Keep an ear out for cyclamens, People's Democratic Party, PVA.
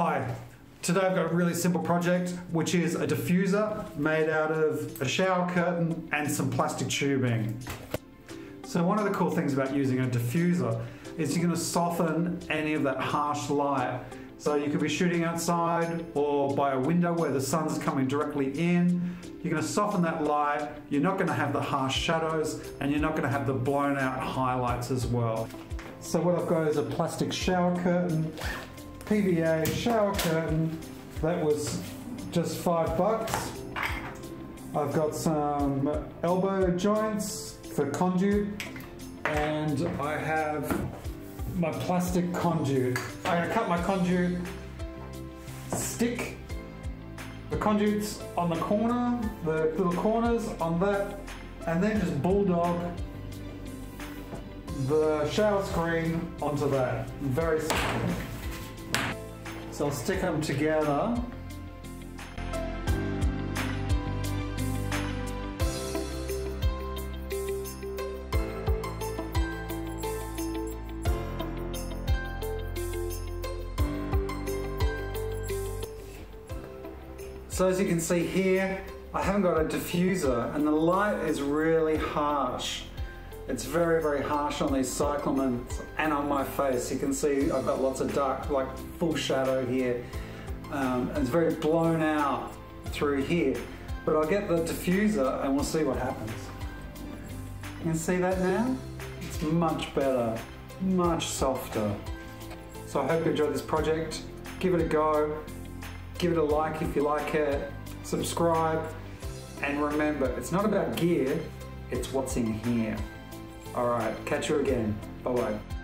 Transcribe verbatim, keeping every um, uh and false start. Hi, today I've got a really simple project, which is a diffuser made out of a shower curtain and some plastic tubing. So one of the cool things about using a diffuser is you're going to soften any of that harsh light. So you could be shooting outside or by a window where the sun's coming directly in. You're going to soften that light, you're not going to have the harsh shadows, and you're not going to have the blown out highlights as well. So what I've got is a plastic shower curtain, P V A shower curtain, that was just five bucks. I've got some elbow joints for conduit, and I have my plastic conduit. I'm gonna cut my conduit, stick the conduits on the corner, the little corners on that, and then just bulldog the shower screen onto that. Very simple. So I'll stick them together. So as you can see here, I haven't got a diffuser and the light is really harsh. It's very, very harsh on these cyclamens and on my face. You can see I've got lots of dark, like full shadow here. Um, and it's very blown out through here. But I'll get the diffuser and we'll see what happens. You can see that now? It's much better, much softer. So I hope you enjoyed this project. Give it a go. Give it a like if you like it. Subscribe. And remember, it's not about gear, it's what's in here. All right, catch you again. Bye-bye.